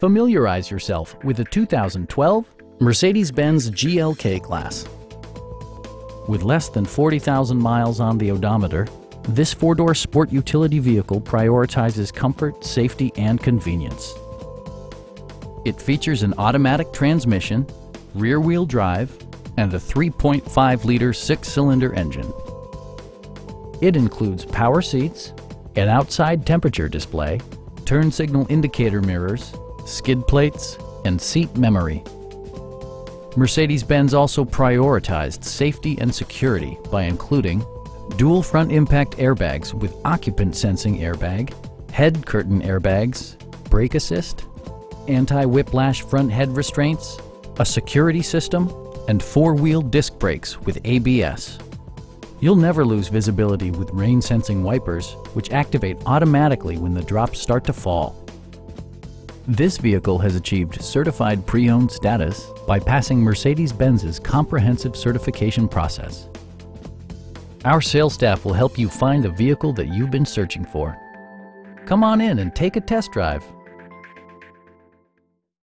Familiarize yourself with the 2012 Mercedes-Benz GLK-Class. With less than 40,000 miles on the odometer, this four-door sport utility vehicle prioritizes comfort, safety, and convenience. It features an automatic transmission, rear-wheel drive, and a 3.5-liter six-cylinder engine. It includes power seats, an outside temperature display, turn signal indicator mirrors, skid plates, and seat memory. Mercedes-Benz also prioritized safety and security by including dual front impact airbags with occupant sensing airbag, head curtain airbags, brake assist, anti-whiplash front head restraints, a security system, and four-wheel disc brakes with ABS. You'll never lose visibility with rain-sensing wipers, which activate automatically when the drops start to fall. This vehicle has achieved certified pre-owned status by passing Mercedes-Benz's comprehensive certification process. Our sales staff will help you find the vehicle that you've been searching for. Come on in and take a test drive.